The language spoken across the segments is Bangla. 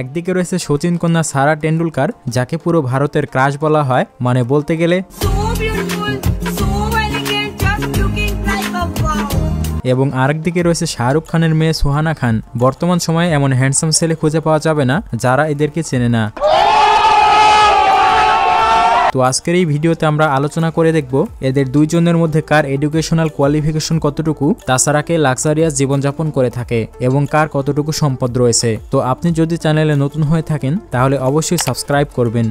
একদিকে রয়েছে সচিন কন্যা সারা টেন্ডুলকার, যাকে পুরো ভারতের ক্রাশ বলা হয়। মানে বলতে গেলে এবং আরেক দিকে রয়েছে শাহরুখ খানের মেয়ে সুহানা খান। বর্তমান সময়ে এমন হ্যান্ডসাম ছেলে খুঁজে পাওয়া যাবে না যারা এদেরকে চেনে না। তো আজকের এই ভিডিওতে আমরা আলোচনা করে দেখব এদের দুইজনের মধ্যে কার এডুকেশনাল কোয়ালিফিকেশন কতটুকু, তাছাড়া কে লাক্সারিয়াস জীবনযাপন করে থাকে এবং কার কতটুকু সম্পদ রয়েছে। তো আপনি যদি চ্যানেলে নতুন হয়ে থাকেন তাহলে অবশ্যই সাবস্ক্রাইব করবেন।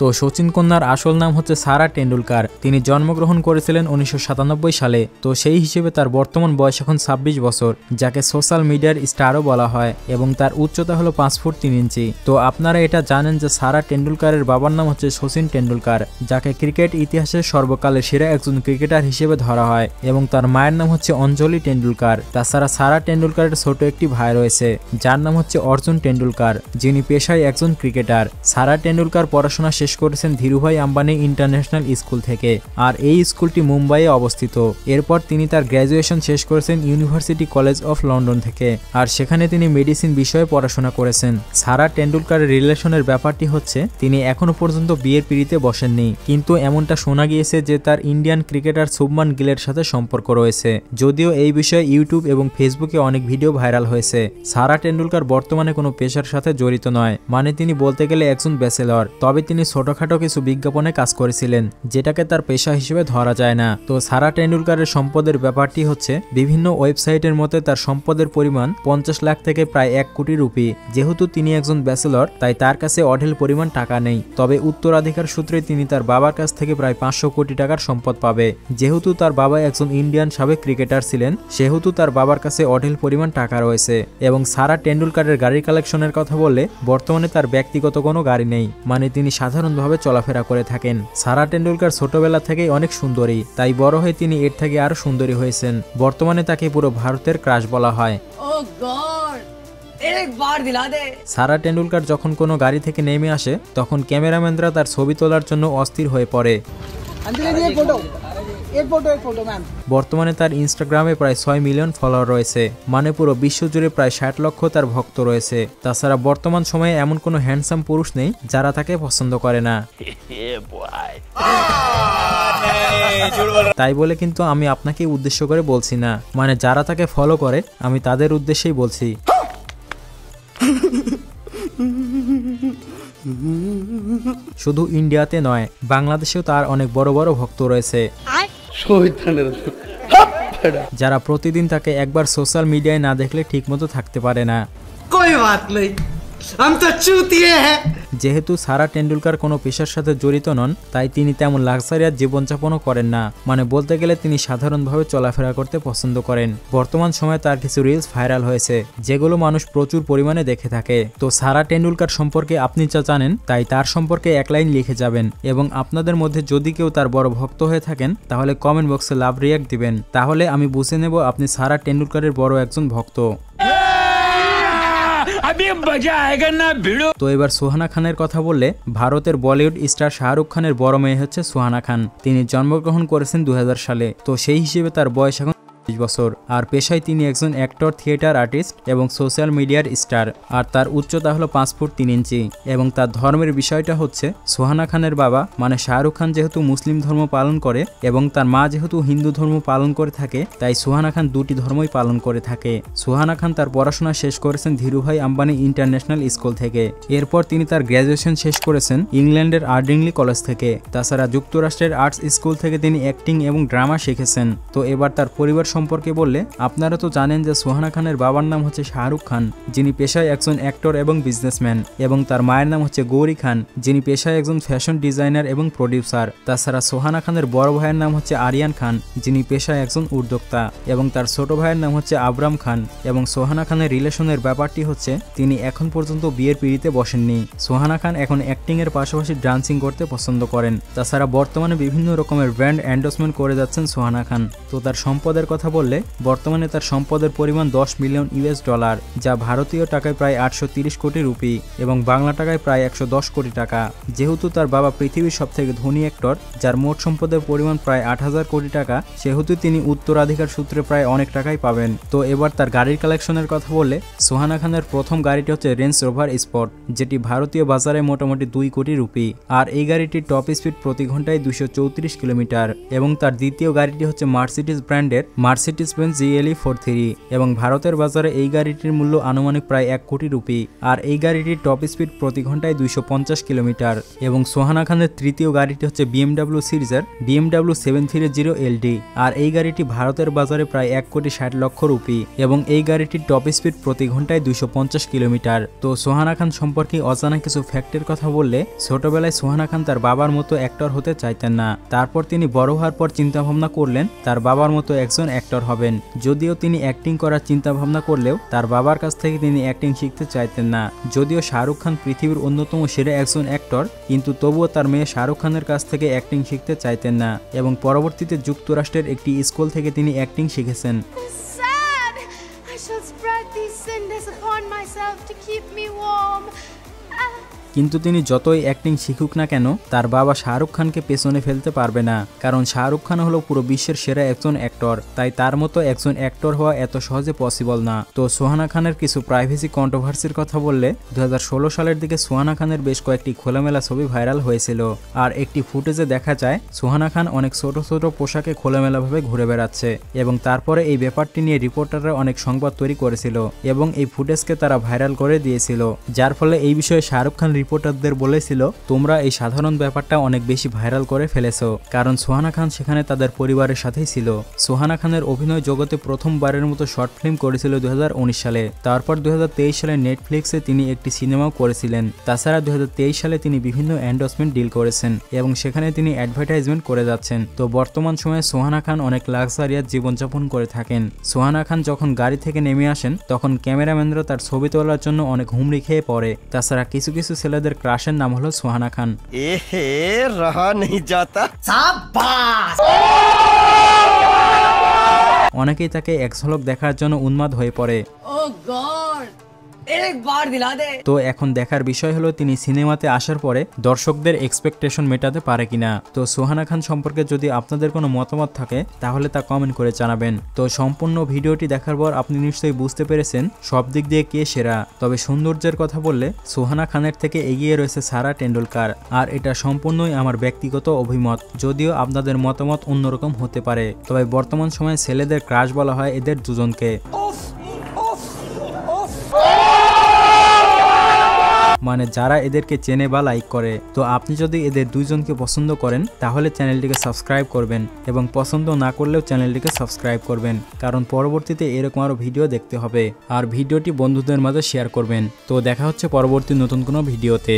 তো সচিন কন্যার আসল নাম হচ্ছে সারা টেন্ডুলকার। তিনি জন্মগ্রহণ করেছিলেন 1997 সালে। তো সেই হিসেবে তার বর্তমান বয়স এখন 26 বছর, যাকে সোশ্যাল মিডিয়ার স্টারও বলা হয়, এবং তার উচ্চতা হলো 5 ফুট 3 ইঞ্চি। তো আপনারা এটা জানেন যে সারা টেন্ডুলকারের বাবার নাম হচ্ছে সচিন টেন্ডুলকার, যাকে ক্রিকেট ইতিহাসের সর্বকালের সেরা একজন ক্রিকেটার হিসেবে ধরা হয়, এবং তার মায়ের নাম হচ্ছে অঞ্জলি টেন্ডুলকার। তাছাড়া সারা টেন্ডুলকারের ছোট একটি ভাই রয়েছে যার নাম হচ্ছে অর্জুন টেন্ডুলকার, যিনি পেশায় একজন ক্রিকেটার। সারা টেন্ডুলকার পড়াশোনা শেষ করেছেন ধীরুভাই আম্বানি ইন্টারন্যাশনাল স্কুল থেকে, আর এই স্কুলটি মুম্বাইয়ে অবস্থিত। এরপর তিনি তার গ্র্যাজুয়েশন শেষ করেছেন ইউনিভার্সিটি কলেজ অফ লন্ডন থেকে, আর সেখানে তিনি মেডিসিন বিষয়ে পড়াশোনা করেছেন। সারা টেন্ডুলকারের রিলেশনের ব্যাপারটি হচ্ছে তিনি এখনো পর্যন্ত বিয়ের পিঁড়িতে বসেননি, কিন্তু এমনটা শোনা গিয়েছে যে তার ইন্ডিয়ান ক্রিকেটার শুভমান গিলের সাথে সম্পর্ক রয়েছে। যদিও এই বিষয়ে ইউটিউব এবং ফেসবুকে অনেক ভিডিও ভাইরাল হয়েছে। সারা টেন্ডুলকার বর্তমানে কোনো পেশার সাথে জড়িত নয়, মানে তিনি বলতে গেলে একজন ব্যাচেলর। তবে তিনি ছোটখাটো কিছু বিজ্ঞাপনে কাজ করেছিলেন, যেটাকে তার পেশা হিসেবে ধরা যায় না। তো সারা টেন্ডুলকারের সম্পদের ব্যাপারটি হচ্ছে বিভিন্ন ওয়েবসাইটের মতে তার সম্পদের পরিমাণ 50 লাখ থেকে প্রায় 1 কোটি রুপি। যেহেতু তিনি একজন ব্যাচেলর তাই তার কাছে অঢেল পরিমাণ টাকা নেই, তবে উত্তরাধিকার সূত্রে তিনি তার বাবার কাছ থেকে প্রায় 500 কোটি টাকার সম্পদ পাবে। যেহেতু তার বাবা একজন ইন্ডিয়ান সাবেক ক্রিকেটার ছিলেন, সেহেতু তার বাবার কাছে অঢেল পরিমাণ টাকা রয়েছে। এবং সারা টেন্ডুলকারের গাড়ির কালেকশনের কথা বললে বর্তমানে তার ব্যক্তিগত কোনো গাড়ি নেই, মানে তিনি সাধারণভাবে চলাফেরা করে থাকেন। সারা টেন্ডুলকার ছোটবেলা থেকেই অনেক সুন্দরী, তাই বড় হয়ে তিনি এর থেকে আরো সুন্দরী হয়েছেন। বর্তমানে তাকে পুরো ভারতের ক্রাশ বলা হয়। সারা টেন্ডুলকার যখন কোনো গাড়ি থেকে নেমে আসে তখন ক্যামেরাম্যানরা তার ছবি তোলার জন্য অস্থির হয়ে পড়ে। বর্তমানে তার ইনস্টাগ্রামে প্রায় 6 মিলিয়ন ফলোয়ার রয়েছে, মানে পুরো বিশ্বজুড়ে প্রায় 60 লক্ষ তার ভক্ত রয়েছে। তাছাড়া বর্তমান সময়ে এমন কোনো হ্যান্ডসাম পুরুষ নেই যারা তাকে পছন্দ করে না। তাই বলে কিন্তু আমি আপনাকে উদ্দেশ্য করে বলছি না, মানে যারা তাকে ফলো করে আমি তাদের উদ্দেশ্যেই বলছি। শুধু ইন্ডিয়াতে নয়, বাংলাদেশেও তার অনেক বড় বড় ভক্ত রয়েছে, যারা প্রতিদিন তাকে একবার সোশ্যাল মিডিয়ায় না দেখলে ঠিক মতো থাকতে পারে না। যেহেতু সারা টেন্ডুলকার কোনো পেশার সাথে জড়িত নন, তাই তিনি তেমন লাক্সারিয়াস জীবনযাপনও করেন না, মানে বলতে গেলে তিনি সাধারণভাবে চলাফেরা করতে পছন্দ করেন। বর্তমান সময়ে তার কিছু রিলস ভাইরাল হয়েছে, যেগুলো মানুষ প্রচুর পরিমাণে দেখে থাকে। তো সারা টেন্ডুলকার সম্পর্কে আপনি যা জানেন তাই তার সম্পর্কে এক লাইন লিখে যাবেন, এবং আপনাদের মধ্যে যদি কেউ তার বড় ভক্ত হয়ে থাকেন তাহলে কমেন্ট বক্সে লাভ রিয়াক্ট দিবেন, তাহলে আমি বুঝে নেব আপনি সারা টেন্ডুলকারের বড় একজন ভক্ত। তো এবার সুহানা খানের কথা বললে ভারতের বলিউড স্টার শাহরুখ খানের বড় মেয়ে হচ্ছে সুহানা খান। তিনি জন্মগ্রহণ করেছেন 2000 সালে। তো সেই হিসেবে তার বয়স এখন 20 বছর, আর পেশায় তিনি একজন অ্যাক্টর, থিয়েটার আর্টিস্ট এবং সোশ্যাল মিডিয়ার স্টার। আর তার উচ্চতা হলো 5 ফুট 3 ইঞ্চি, এবং তার ধর্মের বিষয়টা হচ্ছে সুহানা খানের বাবা মানে শাহরুখ খান যেহেতু মুসলিম ধর্ম পালন করে এবং তার মা যেহেতু হিন্দু ধর্ম পালন করে থাকে, তাই সুহানা খান দুটি ধর্মই পালন করে থাকে। সুহানা খান তার পড়াশোনা শেষ করেছেন ধীরুভাই আম্বানি ইন্টারন্যাশনাল স্কুল থেকে। এরপর তিনি তার গ্র্যাজুয়েশন শেষ করেছেন ইংল্যান্ডের আর্ডিংলি কলেজ থেকে। তাছাড়া যুক্তরাষ্ট্রের আর্টস স্কুল থেকে তিনি অ্যাক্টিং এবং ড্রামা শিখেছেন। তো এবার তার পরিবার সম্পর্কে বললে আপনারা তো জানেন যে সুহানা খানের বাবার নাম হচ্ছে শাহরুখ খান, যিনি পেশায় একজন অ্যাক্টর এবং বিজনেসম্যান, এবং তার মায়ের নাম হচ্ছে গৌরী খান, যিনি পেশায় একজন ফ্যাশন ডিজাইনার এবং প্রোডিউসার। তাছাড়া সুহানা খানের বড় ভাইয়ের নাম হচ্ছে আরিয়ান খান, যিনি পেশায় একজন উদ্যোক্তা, এবং তার ছোট ভাইয়ের নাম হচ্ছে আবরাম খান। এবং সুহানা খানের রিলেশনের ব্যাপারটি হচ্ছে তিনি এখন পর্যন্ত বিয়ের পিঁড়িতে বসেননি। সুহানা খান এখন অ্যাক্টিং এর পাশাপাশি ডান্সিং করতে পছন্দ করেন। তাছাড়া বর্তমানে বিভিন্ন রকমের ব্র্যান্ড এন্ডোর্সমেন্ট করে যাচ্ছেন সুহানা খান। তো তার সম্পদের কথা কথা বললে বর্তমানে তার সম্পদের পরিমাণ 10 মিলিয়ন ইউএস ডলার যা ভারতীয় টাকায় প্রায় 830 কোটি রুপি এবং বাংলা টাকায় প্রায় 110 কোটি টাকা। যেহেতু তার বাবা পৃথিবীর সবথেকে ধনী অ্যাক্টর যার মোট সম্পদের পরিমাণ প্রায় 8000 কোটি টাকা সেহেতু তিনি উত্তরাধিকার সূত্রে প্রায় অনেক টাকাই পাবেন। তো এবার তার গাড়ির কালেকশনের কথা বললে সুহানা খানের প্রথম গাড়িটি হচ্ছে রেঞ্জ রোভার স্পট যেটি ভারতীয় বাজারে মোটামুটি 2 কোটি রুপি আর এই গাড়িটির টপ স্পিড প্রতি ঘন্টায় 234 কিলোমিটার এবং তার দ্বিতীয় গাড়িটি হচ্ছে মার্সিডিজ ব্র্যান্ডের মার্সিডিজ বেঞ্জ GLE 43 এবং ভারতের বাজারে এই গাড়িটির মূল্য আনুমানিক প্রায় 1 কোটি রুপি আর এই গাড়িটির টপ স্পিড প্রতি ঘন্টায় 250 কিলোমিটার এবং সুহানা খানের তৃতীয় গাড়িটি হচ্ছে BMW সিরিজের BMW 730LD আর এই গাড়িটি ভারতের বাজারে প্রায় 1 কোটি 60 লক্ষ রুপি এবং এই গাড়িটির টপ স্পিড প্রতি ঘন্টায় 250 কিলোমিটার। তো সুহানা খান সম্পর্কে অজানা কিছু ফ্যাক্টের কথা বললে ছোটবেলায় সুহানা খান তার বাবার মতো অ্যাক্টর হতে চাইতেন না, তারপর তিনি বড় হওয়ার পর চিন্তা ভাবনা করলেন তার বাবার মতো একজন অ্যাক্টর হবেন। যদিও তিনি অ্যাক্টিং করার চিন্তা ভাবনা করলেও তার বাবার কাছ থেকে তিনি অ্যাক্টিং শিখতে চাইতেন না। যদিও শাহরুখ খান পৃথিবীর অন্যতম সেরা একজন অ্যাক্টর কিন্তু তবুও তার মেয়ে শাহরুখ খানের কাছ থেকে অ্যাক্টিং শিখতে চাইতেন না এবং পরবর্তীতে যুক্তরাষ্ট্রের একটি স্কুল থেকে তিনি অ্যাক্টিং শিখেছেন। কিন্তু তিনি যতই অ্যাক্টিং শিখুক না কেন তার বাবা শাহরুখ খানকে পেছনে ফেলতে পারবে না, কারণ শাহরুখ খান হলো পুরো বিশ্বের সেরা একজন অ্যাক্টর, তাই তার মতো একজন অ্যাক্টর হওয়া এত সহজে পসিবল না। তো সুহানা খানের কিছু প্রাইভেসি কন্ট্রোভার্সির কথা বললে 2016 সালের দিকে সুহানা খানের বেশ কয়েকটি খোলামেলা ছবি ভাইরাল হয়েছিল আর একটি ফুটেজে দেখা যায় সুহানা খান অনেক ছোট ছোট পোশাকে খোলামেলাভাবে ঘুরে বেড়াচ্ছে এবং তারপরে এই ব্যাপারটি নিয়ে রিপোর্টাররা অনেক সংবাদ তৈরি করেছিল এবং এই ফুটেজকে তারা ভাইরাল করে দিয়েছিল, যার ফলে এই বিষয়ে শাহরুখ খান রিপোর্টারদের বলেছিল তোমরা এই সাধারণ ব্যাপারটা অনেক বেশি ভাইরাল করে ফেলেছো, কারণ সুহানা খান সেখানে তাদের পরিবারের সাথেই ছিল। সুহানা খানের অভিনয় জগতে প্রথমবারের মতো শর্ট ফিল্ম করেছিল 2019 সালে, তারপর 2023 সালে নেটফ্লিক্সে তিনি একটি সিনেমাও করেছিলেন। তাছাড়া 2023 সালে তিনি বিভিন্ন এন্ডোর্সমেন্ট ডিল করেছেন এবং সেখানে তিনি অ্যাডভার্টাইজমেন্ট করে যাচ্ছেন। তো বর্তমান সময়ে সুহানা খান অনেক লাক্সারিয়াস জীবনযাপন করে থাকেন। সুহানা খান যখন গাড়ি থেকে নেমে আসেন তখন ক্যামেরাম্যানরা তার ছবি তোলার জন্য অনেক হুমড়ি খেয়ে পড়ে। তাছাড়া কিছু কিছু ছেলেদের ক্রাশের নাম হলো সুহানা খান। এহে রাহা নেই যাতা সাবাস। অনেকেই তাকে এক ঝলক দেখার জন্য উন্মাদ হয়ে পড়ে। ও গড একবার দিলা দে। তো এখন দেখার বিষয় হলো তিনি সিনেমাতে আসার পরে দর্শকদের এক্সপেকটেশন মেটাতে পারে কিনা। তো সুহানা খান সম্পর্কে যদি আপনাদের কোনো মতামত থাকে তাহলে তা কমেন্ট করে জানাবেন। তো সম্পূর্ণ ভিডিওটি দেখার পর আপনি নিশ্চয়ই বুঝতে পেরেছেন সব দিক দিয়ে কে সেরা। তবে সৌন্দর্যের কথা বললে সুহানা খানের থেকে এগিয়ে রয়েছে সারা টেন্ডুলকার, আর এটা সম্পূর্ণই আমার ব্যক্তিগত অভিমত, যদিও আপনাদের মতামত অন্যরকম হতে পারে। তবে বর্তমান সময়ে ছেলেদের ক্রাশ বলা হয় এদের দুজনকে, মানে যারা এদেরকে চেনে বা লাইক করে। তো আপনি যদি এদের দুইজনকে পছন্দ করেন তাহলে চ্যানেলটিকে সাবস্ক্রাইব করবেন এবং পছন্দ না করলেও চ্যানেলটিকে সাবস্ক্রাইব করবেন, কারণ পরবর্তীতে এরকম আরও ভিডিও দেখতে হবে। আর ভিডিওটি বন্ধুদের মাঝে শেয়ার করবেন। তো দেখা হচ্ছে পরবর্তী নতুন কোনো ভিডিওতে।